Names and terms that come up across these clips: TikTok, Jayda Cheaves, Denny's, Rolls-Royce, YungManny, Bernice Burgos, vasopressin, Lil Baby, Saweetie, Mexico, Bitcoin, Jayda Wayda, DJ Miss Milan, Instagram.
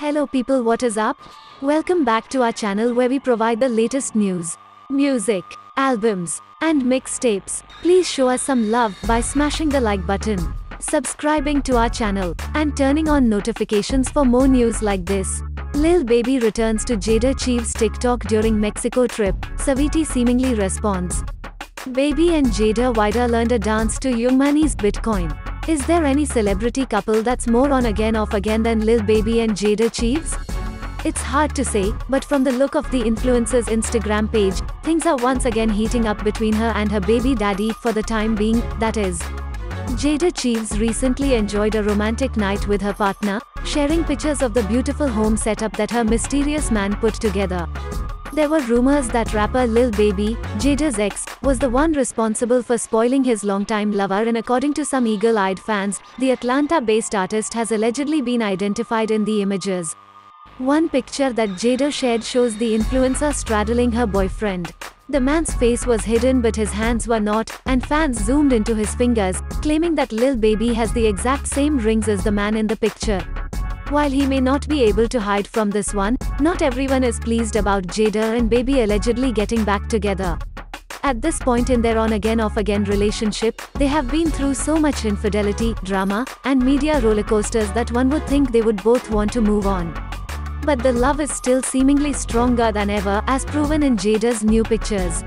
Hello people, what is up? Welcome back to our channel where we provide the latest news, music, albums, and mixtapes. Please show us some love by smashing the like button, subscribing to our channel, and turning on notifications for more news like this. Lil Baby returns to Jayda Cheaves' TikTok during Mexico trip, Saweetie seemingly responds. Baby and Jayda Wayda learned a dance to YungManny's Bitcoin. Is there any celebrity couple that's more on again off again than Lil Baby and Jayda Cheaves? It's hard to say, but from the look of the influencer's Instagram page, things are once again heating up between her and her baby daddy, for the time being, that is. Jayda Cheaves recently enjoyed a romantic night with her partner, sharing pictures of the beautiful home setup that her mysterious man put together. There were rumors that rapper Lil Baby, Jayda's ex, was the one responsible for spoiling his longtime lover, and according to some eagle-eyed fans, the Atlanta-based artist has allegedly been identified in the images. One picture that Jayda shared shows the influencer straddling her boyfriend. The man's face was hidden but his hands were not, and fans zoomed into his fingers, claiming that Lil Baby has the exact same rings as the man in the picture. While he may not be able to hide from this one, not everyone is pleased about Jayda and Baby allegedly getting back together. At this point in their on-again off-again relationship, they have been through so much infidelity, drama, and media rollercoasters that one would think they would both want to move on. But the love is still seemingly stronger than ever, as proven in Jayda's new pictures.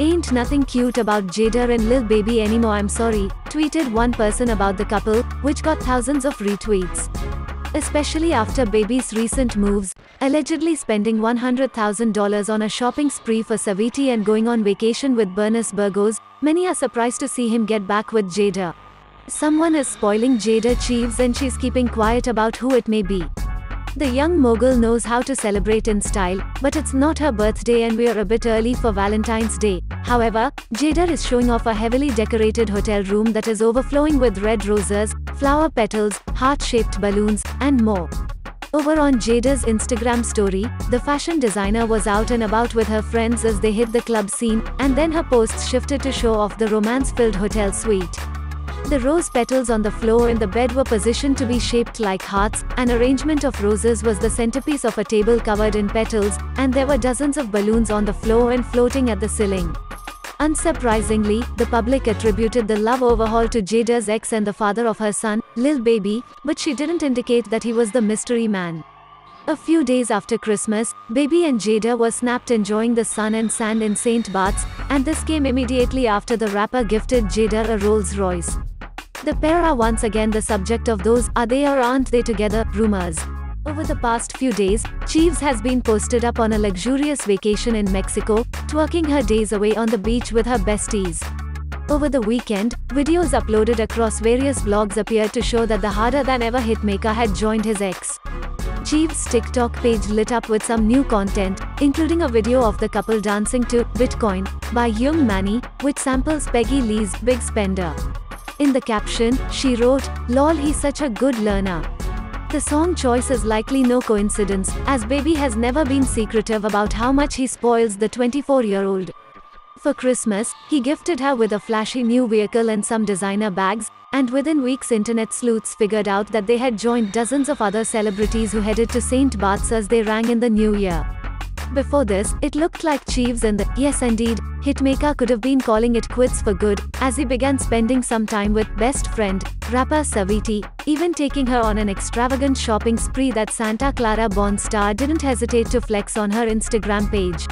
"Ain't nothing cute about Jayda and Lil Baby anymore, I'm sorry," tweeted one person about the couple, which got thousands of retweets. Especially after Baby's recent moves, allegedly spending $100,000 on a shopping spree for Saweetie and going on vacation with Bernice Burgos, many are surprised to see him get back with Jayda. Someone is spoiling Jayda Cheaves and she's keeping quiet about who it may be. The young mogul knows how to celebrate in style, but it's not her birthday and we're a bit early for Valentine's Day. However, Jayda is showing off a heavily decorated hotel room that is overflowing with red roses, flower petals, heart-shaped balloons, and more. Over on Jayda's Instagram story, the fashion designer was out and about with her friends as they hit the club scene, and then her posts shifted to show off the romance-filled hotel suite. The rose petals on the floor in the bed were positioned to be shaped like hearts, an arrangement of roses was the centerpiece of a table covered in petals, and there were dozens of balloons on the floor and floating at the ceiling. Unsurprisingly, the public attributed the love overhaul to Jayda's ex and the father of her son, Lil Baby, but she didn't indicate that he was the mystery man. A few days after Christmas, Baby and Jayda were snapped enjoying the sun and sand in St. Barts, and this came immediately after the rapper gifted Jayda a Rolls-Royce. The pair are once again the subject of those "are they or aren't they together" rumors. Over the past few days, Cheaves has been posted up on a luxurious vacation in Mexico, twerking her days away on the beach with her besties. Over the weekend, videos uploaded across various blogs appeared to show that the harder-than-ever hitmaker had joined his ex. Cheaves' TikTok page lit up with some new content, including a video of the couple dancing to "Bitcoin" by YungManny, which samples Peggy Lee's "Big Spender." In the caption, she wrote, "Lol, he's such a good learner." The song choice is likely no coincidence, as Baby has never been secretive about how much he spoils the 24-year-old. For Christmas, he gifted her with a flashy new vehicle and some designer bags, and within weeks internet sleuths figured out that they had joined dozens of other celebrities who headed to St. Barts as they rang in the new year. Before this, it looked like Cheaves and the "yes indeed" hitmaker could have been calling it quits for good, as he began spending some time with best friend, rapper Saweetie, even taking her on an extravagant shopping spree that Santa Clara born star didn't hesitate to flex on her Instagram page.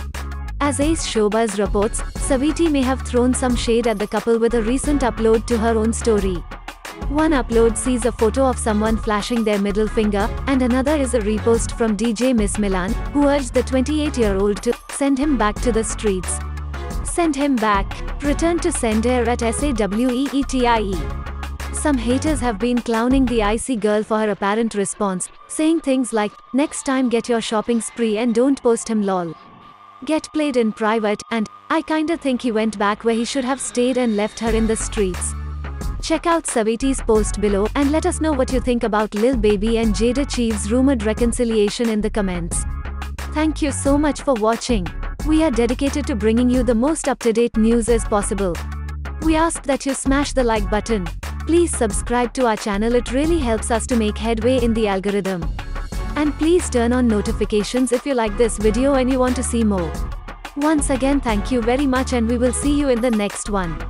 As Ace Showbiz reports, Saweetie may have thrown some shade at the couple with a recent upload to her own story. One upload sees a photo of someone flashing their middle finger, and another is a repost from DJ Miss Milan, who urged the 28-year-old to "send him back to the streets. Send him back. Return to sender at SAWEETIE." Some haters have been clowning the icy girl for her apparent response, saying things like, "Next time get your shopping spree and don't post him lol. Get played in private," and "I kinda think he went back where he should have stayed and left her in the streets." Check out Saweetie's post below and let us know what you think about Lil Baby and Jayda Cheaves' rumored reconciliation in the comments. Thank you so much for watching. We are dedicated to bringing you the most up-to-date news as possible. We ask that you smash the like button. Please subscribe to our channel, it really helps us to make headway in the algorithm. And please turn on notifications if you like this video and you want to see more. Once again, thank you very much and we will see you in the next one.